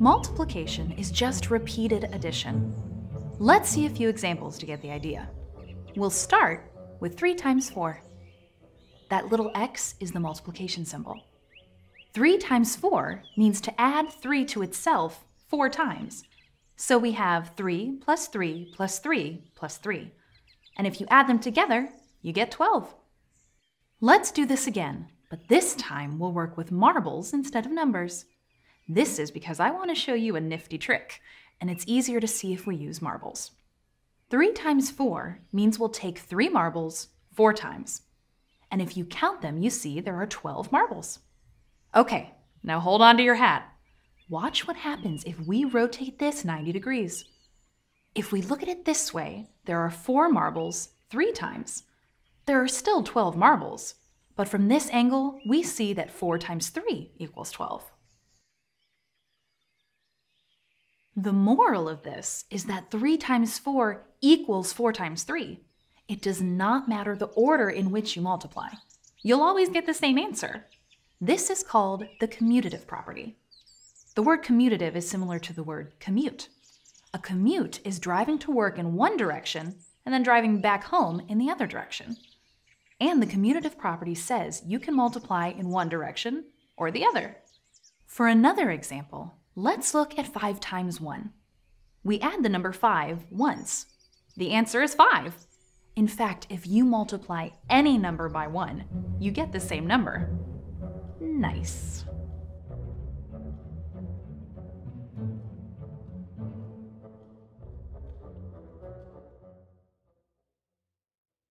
Multiplication is just repeated addition. Let's see a few examples to get the idea. We'll start with 3 times 4. That little x is the multiplication symbol. 3 times 4 means to add 3 to itself 4 times. So we have 3 plus 3 plus 3 plus 3. And if you add them together, you get 12. Let's do this again, but this time we'll work with marbles instead of numbers. This is because I want to show you a nifty trick, and it's easier to see if we use marbles. 3 times 4 means we'll take 3 marbles 4 times. And if you count them, you see there are 12 marbles. Okay, now hold on to your hat. Watch what happens if we rotate this 90 degrees. If we look at it this way, there are 4 marbles 3 times. There are still 12 marbles, but from this angle, we see that 4 times 3 equals 12. The moral of this is that 3 times 4 equals 4 times 3. It does not matter the order in which you multiply. You'll always get the same answer. This is called the commutative property. The word commutative is similar to the word commute. A commute is driving to work in one direction and then driving back home in the other direction. And the commutative property says you can multiply in one direction or the other. For another example, let's look at 5 times 1. We add the number 5 once. The answer is 5. In fact, if you multiply any number by 1, you get the same number. Nice.